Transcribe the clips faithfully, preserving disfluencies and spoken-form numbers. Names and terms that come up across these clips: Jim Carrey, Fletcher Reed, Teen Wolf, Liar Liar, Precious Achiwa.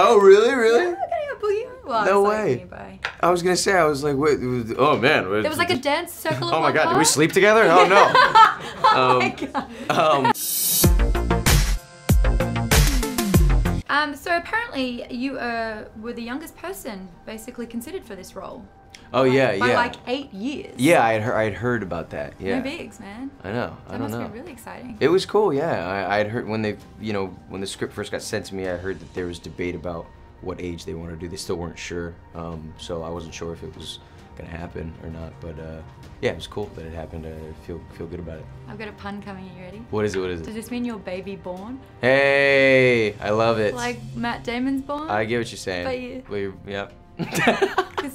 Oh, really? Really? Yeah, I go well, no I way. Nearby. I was going to say, I was like, wait, was, oh, man. Wait, there was like a dense circle of oh, my God. Car? Did we sleep together? Oh, no. oh, um, my God. Um, Um, so apparently you uh, were the youngest person basically considered for this role. Oh by, yeah, by yeah. By like eight years. Yeah, I had heard, I had heard about that. Yeah. No bigs, man. I know. I that don't know. That must be really exciting. It was cool. Yeah, I, I had heard when they, you know, when the script first got sent to me, I heard that there was debate about what age they wanted to do. They still weren't sure, um, so I wasn't sure if it was gonna happen or not. But uh, yeah, it was cool that it happened. I feel feel good about it. I've got a pun coming. Are you ready? What is it? What is it? Does this mean your baby born? Hey, I love it. Like Matt Damon's born. I get what you're saying. But you, well, you're, yeah. Because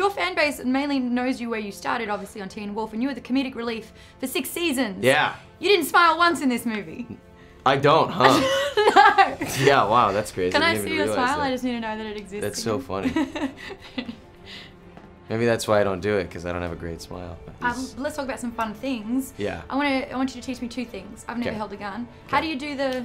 your fan base mainly knows you where you started, obviously on Teen Wolf, and you were the comedic relief for six seasons. Yeah. You didn't smile once in this movie. I don't, huh? No. Yeah, wow, that's crazy. Can I, I see your smile? That. I just need to know that it exists. That's again. So funny. Maybe that's why I don't do it, because I don't have a great smile. Um, let's talk about some fun things. Yeah. I want to. I want you to teach me two things. I've never Kay. held a gun. Kay. How do you do the?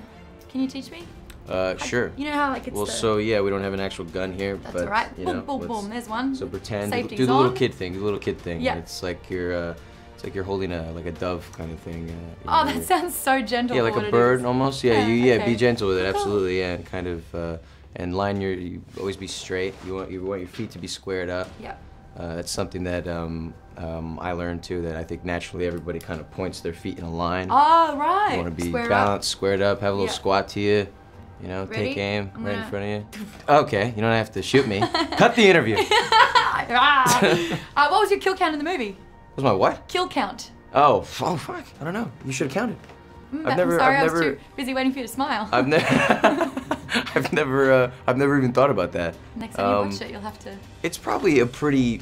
Can you teach me? Uh, How, sure. You know how like it's. Well, the, so yeah, we don't have an actual gun here. That's but, all right. You know, boom, boom, boom. There's one. So pretend. Do, do the little kid thing. Do the little kid thing. Yeah. It's like you're. Uh, it's like you're holding a like a dove kind of thing. Uh, oh, know, that sounds so gentle. Yeah, like a bird almost. Yeah. yeah you yeah. Okay. Be gentle with it. Absolutely. Yeah. And kind of. Uh, and line your. You always be straight. You want you want your feet to be squared up. Yeah. Uh, that's something that um, um, I learned too, that I think naturally everybody kind of points their feet in a line. Oh, right. You want to be Square balanced, up. squared up, have a little yeah. squat to you, you know, Ready? take aim I'm right gonna... in front of you. Okay, you don't have to shoot me. Cut the interview. uh, what was your kill count in the movie? What was my what? Kill count. Oh, oh fuck, I don't know. You should have counted. Mm, I've never, I'm sorry, I've never, I was too busy waiting for you to smile. I've never... I've never, uh, I've never even thought about that. Next time um, you watch it, you'll have to. It's probably a pretty,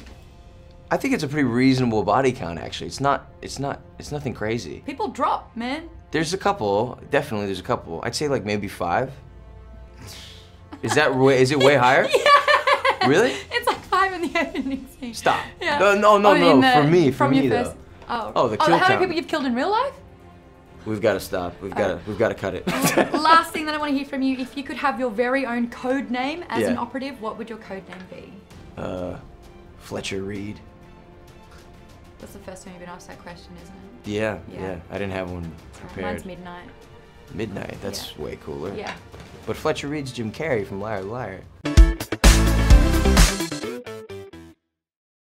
I think it's a pretty reasonable body count actually. It's not, it's not, it's nothing crazy. People drop, man. There's a couple, definitely there's a couple. I'd say like maybe five. Is that, way, is it way higher? Yeah. Really? It's like five in the opening scene. Stop. Yeah. No, no, no, oh, no. The, for me, for me though. First, oh. oh, the kill oh, how many people you've killed in real life? We've got to stop. We've got to. We've got to cut it. Last thing that I want to hear from you: if you could have your very own code name as yeah. an operative, what would your code name be? Uh, Fletcher Reed. That's the first time you've been asked that question, isn't it? Yeah, yeah. yeah. I didn't have one prepared. Mine's Midnight. Midnight. That's yeah. way cooler. Yeah. But Fletcher Reed's Jim Carrey from Liar Liar.